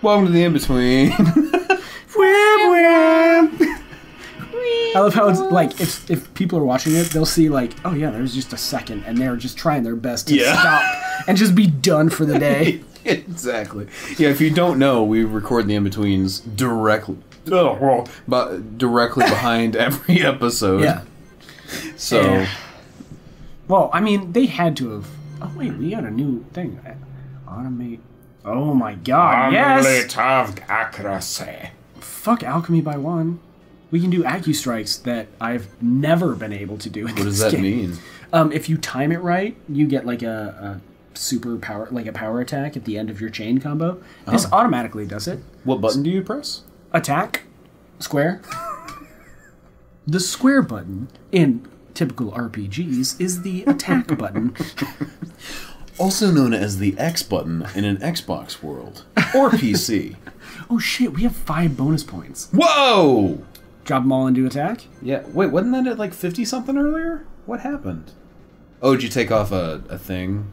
Welcome to the in-between. I love how it's like if people are watching it, they'll see like, oh yeah, there's just a second, and they're just trying their best to stop and just be done for the day. Exactly. Yeah, if you don't know, we record the in-betweens directly behind every episode. Yeah. So. Yeah. Well, I mean, they had to have. Oh wait, we got a new thing. Automate. Oh my God! Yes. Of accuracy. Fuck alchemy by one. We can do accu-strikes that I've never been able to do in this game. What does that mean? If you time it right, you get like a super power, like a power attack at the end of your chain combo. Oh. This automatically does it. What button do you press? Attack. Square. The square button in typical RPGs is the attack button. Also known as the X button in an Xbox world. Or PC. Oh shit, we have 5 bonus points. Whoa! Drop them all into attack? Yeah. Wait, wasn't that at like 50-something earlier? What happened? Oh, did you take off a thing?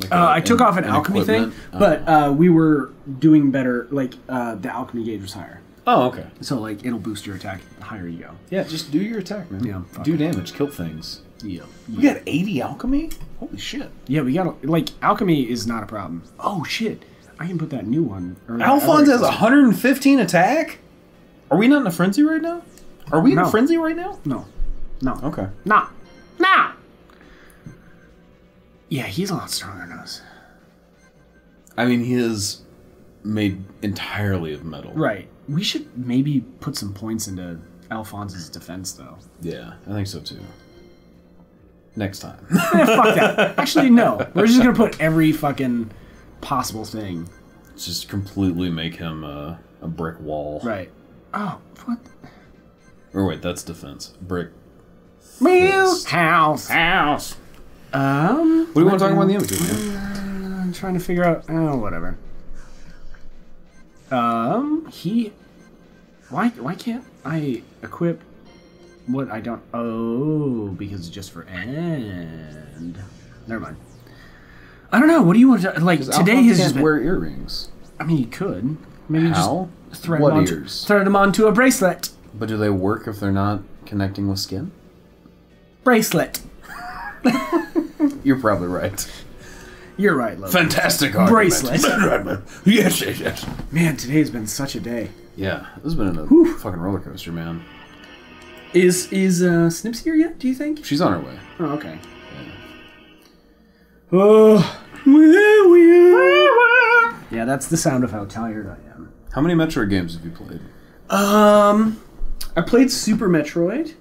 Like I took off an alchemy equipment thing, but we were doing better. Like, the alchemy gauge was higher. Oh, okay. So, like, it'll boost your attack the higher you go. Yeah, just do your attack, man. Yeah, do damage. Kill things. Yeah. You got 80 alchemy? Holy shit. Yeah, we got... Like, alchemy is not a problem. Oh, shit. I can put that new one... Alphonse has 115 attack? Are we not in a frenzy right now? Are we in a frenzy right now? No. No. Okay. No. No! Yeah, he's a lot stronger than us. I mean, he is made entirely of metal. Right. We should maybe put some points into Alphonse's defense, though. Yeah, I think so, too. Next time. Fuck that. Actually, no. We're just going to put every fucking possible thing. Just completely make him a brick wall. Right. Oh, what? Or wait, that's defense. Brick. Fist. House. House. What do you want to talk about in the image, man? I'm trying to figure out. Oh, whatever. He. Why can't I equip what I don't? Oh, because it's just for end. Never mind. I don't know. What do you want to like today? Is just wear earrings. I mean, he could. Maybe how? Just thread them onto a bracelet. But do they work if they're not connecting with skin? Bracelet. You're probably right. You're right, Logan. Fantastic argument. Bracelet. Yes, yes, yes. Man, today's been such a day. Yeah, this has been a fucking roller coaster, man. Is Snips here yet, do you think? She's on her way. Oh, okay. Yeah. Oh, yeah, that's the sound of how tired I am. How many Metroid games have you played? I played Super Metroid,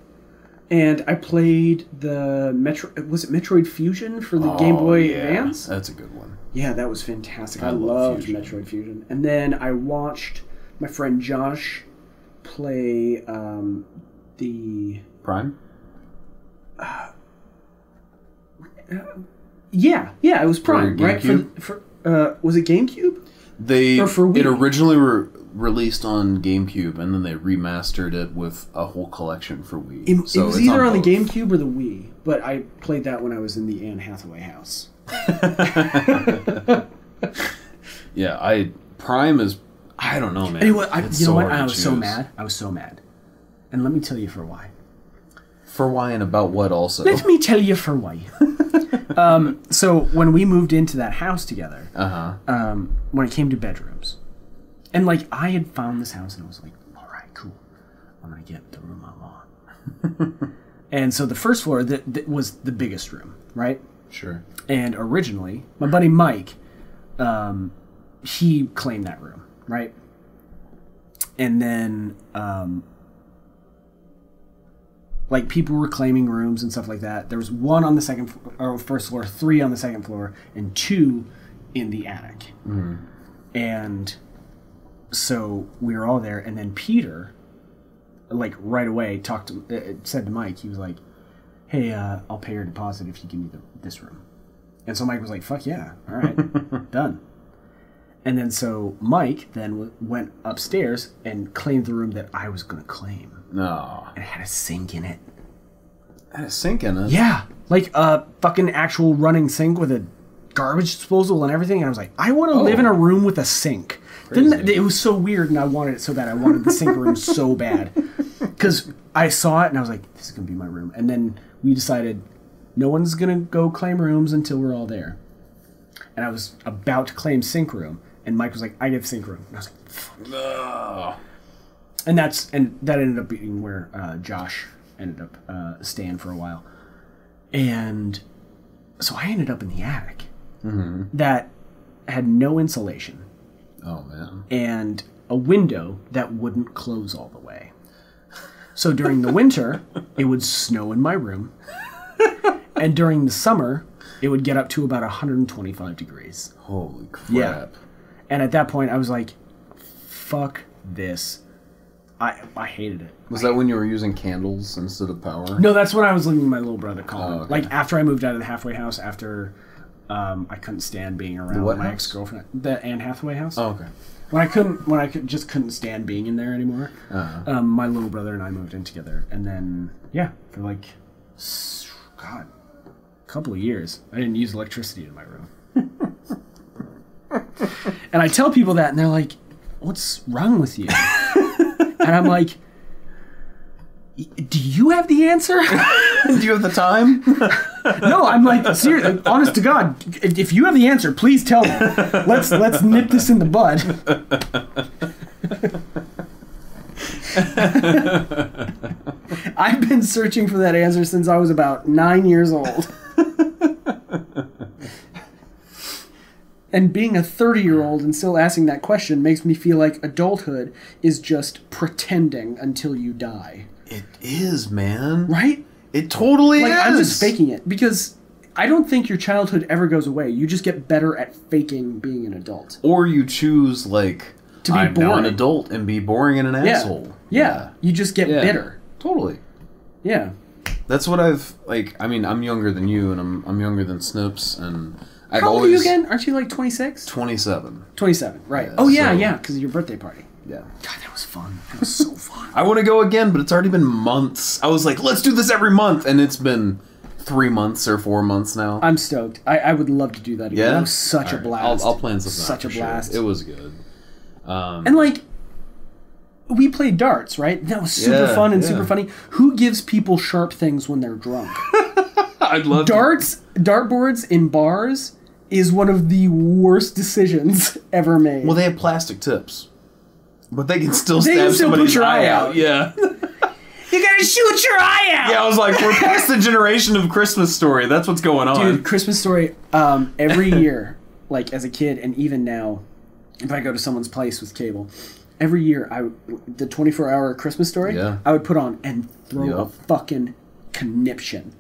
and I played the Metroid Fusion for the Game Boy Advance. That's a good one. Yeah, that was fantastic. I loved Metroid Fusion. And then I watched my friend Josh play the Prime. Yeah, it was Prime, right? For was it GameCube? It originally released on GameCube, and then they remastered it with a whole collection for Wii. It was either on the GameCube or the Wii, but I played that when I was in the Anne Hathaway house. Yeah, Prime is... I don't know, man. Anyway, you know what? I was so mad. I was so mad. And let me tell you for why. For why and about what also? Let me tell you for why. So when we moved into that house together, when it came to bedrooms, and like I had found this house and I was like, all right, cool, I'm gonna get the room I want. And so the first floor that was the biggest room, right? Sure. And originally, my buddy Mike, he claimed that room, right? And then, like, people were claiming rooms and stuff like that. There was one on the first floor, 3 on the second floor, and 2 in the attic. Mm. And so we were all there, and then Peter, like, right away said to Mike, he was like, hey, I'll pay your deposit if you give me this room. And so Mike was like, fuck yeah, all right, done. And then so Mike then went upstairs and claimed the room that I was going to claim. No. And it had a sink in it. Had a sink in it? Yeah. Like a fucking actual running sink with a garbage disposal and everything. And I was like, I want to live in a room with a sink. Crazy. Didn't that, it was so weird, and I wanted it so bad. I wanted the sink room so bad because I saw it and I was like, "This is gonna be my room." And then we decided no one's gonna go claim rooms until we're all there. And I was about to claim sink room, and Mike was like, "I get the sink room." And I was like, "Fuck." No. And that's and that ended up being where Josh ended up staying for a while, and so I ended up in the attic that had no insulation. Oh, man. And a window that wouldn't close all the way. So during the winter, it would snow in my room. And during the summer, it would get up to about 125 degrees. Holy crap. Yeah. And at that point, I was like, fuck this. I hated it. Was that when you were using candles instead of power? No, that's when I was living with my little brother, Colin. Oh, okay. Like, after I moved out of the halfway house, after... I couldn't stand being around my ex-girlfriend. The Anne Hathaway house. Oh, okay. When I just couldn't stand being in there anymore. My little brother and I moved in together, and then yeah, for like, God, a couple of years, I didn't use electricity in my room. And I tell people that, and they're like, "What's wrong with you?" And I'm like, "Do you have the answer? Do you have the time?" No, I'm like, seriously, honest to God, if you have the answer, please tell me. Let's nip this in the bud. I've been searching for that answer since I was about 9 years old. And being a 30-year-old and still asking that question makes me feel like adulthood is just pretending until you die. It is, man. Right? It totally is. I'm just faking it because I don't think your childhood ever goes away. You just get better at faking being an adult. Or you choose, like, to be now an adult and be boring and an asshole. Yeah. You just get bitter. Totally. Yeah. That's what I've, like, I mean, I'm younger than you and I'm younger than Snips and... How old are you again? Aren't you like 26? 27. 27, right. Yeah, oh, yeah, so, yeah, because of your birthday party. Yeah. God, that was fun. That was so fun. I want to go again, but it's already been months. I was like, let's do this every month, and it's been 3 months or 4 months now. I'm stoked. I would love to do that again. Yeah? That was such a blast. I'll plan something. Such a blast. Sure. It was good. And, like, we played darts, right? That was super fun and super funny. Who gives people sharp things when they're drunk? I'd love dartboards in bars is one of the worst decisions ever made. Well, they have plastic tips. But they can still stab somebody's eye out. Yeah. You gotta shoot your eye out! Yeah, I was like, we're past the generation of Christmas Story. That's what's going on. Dude, Christmas Story, every year, like as a kid and even now, if I go to someone's place with cable, every year, the 24-hour Christmas Story, I would put on and throw a fucking conniption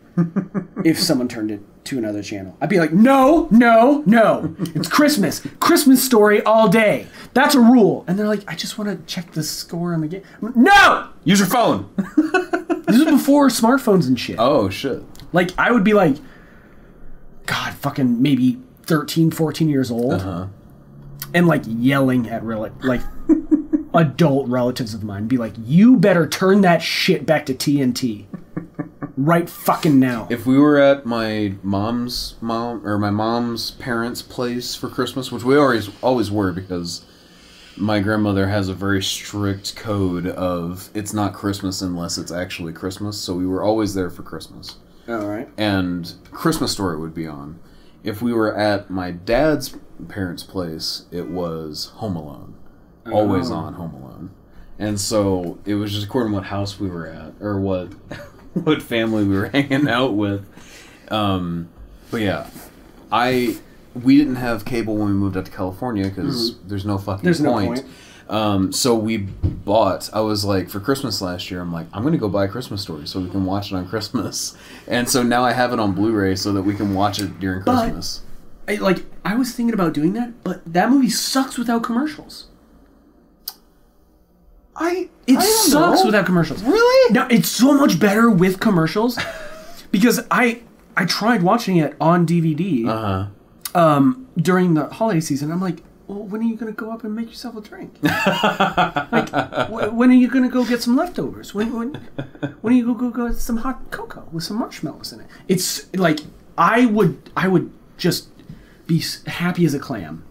if someone turned it to another channel. I'd be like, no, no, no. It's Christmas. Christmas Story all day. That's a rule. And they're like, I just want to check the score on the game. Like, no! Use your phone. This is before smartphones and shit. Oh, shit. Like, I would be like, God, fucking maybe 13, 14 years old. And, like, yelling at, like, adult relatives of mine. Be like, you better turn that shit back to TNT. Right fucking now. If we were at my mom's parents' place for Christmas, which we always were because my grandmother has a very strict code of it's not Christmas unless it's actually Christmas, so we were always there for Christmas. All right. And Christmas Story would be on. If we were at my dad's parents' place, it was Home Alone. Always on Home Alone. And so it was just according to what house we were at or what family we were hanging out with. But yeah, we didn't have cable when we moved out to California because there's no fucking point. So we bought, I was like, for Christmas last year, I'm like, I'm going to go buy Christmas Story so we can watch it on Christmas. And so now I have it on Blu-ray so that we can watch it during Christmas. I was thinking about doing that, but that movie sucks without commercials. It sucks without commercials. Really? No, it's so much better with commercials because I tried watching it on DVD during the holiday season. I'm like, well, when are you going to go up and make yourself a drink? Like, when are you going to go get some leftovers? When are you going to go get some hot cocoa with some marshmallows in it? It's like I would just be happy as a clam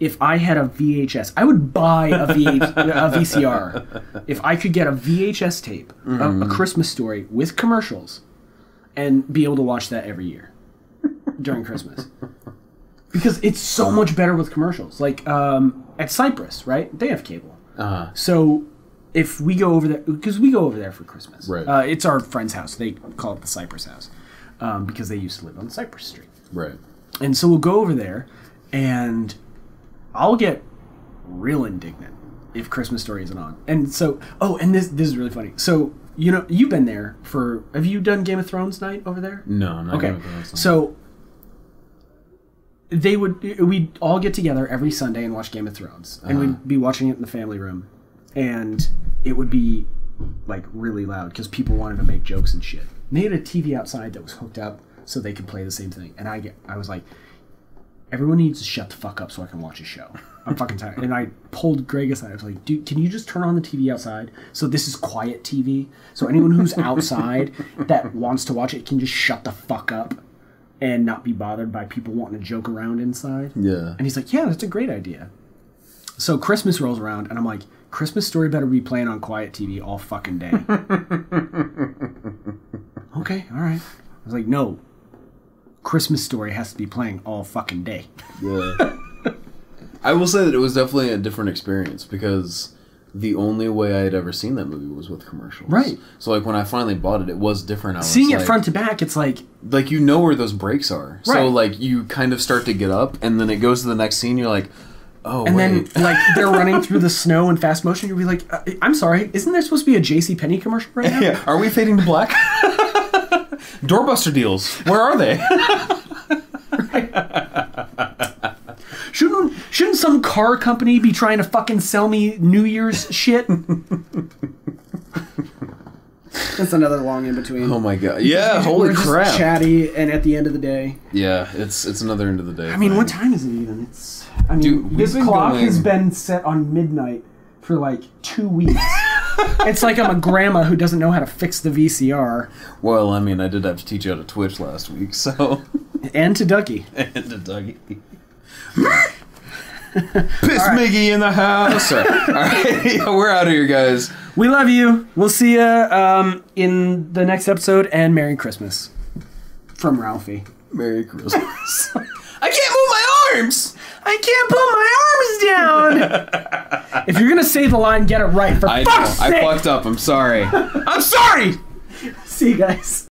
if I had a VHS. I would buy a VCR if I could get a VHS tape of A Christmas Story with commercials and be able to watch that every year during Christmas. Because it's so much better with commercials. Like at Cypress, right? They have cable. So if we go over there, because we go over there for Christmas. Right. It's our friend's house. They call it the Cypress house because they used to live on Cypress Street. Right. And so we'll go over there and I'll get real indignant if Christmas Story isn't on. And so, oh, and this is really funny. So, you know, you've been there for, have you done Game of Thrones night over there? No, not Game of Thrones night. So we'd all get together every Sunday and watch Game of Thrones. And we'd be watching it in the family room. And it would be, like, really loud because people wanted to make jokes and shit. And they had a TV outside that was hooked up so they could play the same thing. And I was like, everyone needs to shut the fuck up so I can watch a show. I'm fucking tired. And I pulled Greg aside. I was like, dude, can you just turn on the TV outside? So this is quiet TV. So anyone who's outside that wants to watch it can just shut the fuck up and not be bothered by people wanting to joke around inside. Yeah. And he's like, yeah, that's a great idea. So Christmas rolls around, and I'm like, Christmas Story better be playing on quiet TV all fucking day. Okay, all right. I was like, no. Christmas Story has to be playing all fucking day. Yeah. I will say that it was definitely a different experience because the only way I had ever seen that movie was with commercials. Right. So, like, when I finally bought it, it was different. Seeing it front to back, it's like... Like, you know where those breaks are. Right. So, like, you kind of start to get up, and then it goes to the next scene, you're like, oh, and wait. Then, like, they're running through the snow in fast motion, you'll be like, I'm sorry, isn't there supposed to be a JCPenney commercial right now? Yeah. Are we fading to black? Doorbuster deals. Where are they? Right. Shouldn't some car company be trying to fucking sell me New Year's shit? That's another long in between. Oh my god! Yeah, holy crap! Just chatty, and at the end of the day. Yeah, it's another end of the day. I mean, what time is it even? Dude, this clock has been set on midnight for like 2 weeks. It's like I'm a grandma who doesn't know how to fix the VCR. Well, I mean, I did have to teach you how to Twitch last week, so... And to Ducky. And to Ducky. Piss right. Miggy in the house! All right, yeah, we're out of here, guys. We love you. We'll see you in the next episode, and Merry Christmas. From Ralphie. Merry Christmas. I can't move my arms! I can't put my arms down! If you're gonna say the line, get it right, for fuck's sake! I fucked up, I'm sorry. I'm sorry! See you guys.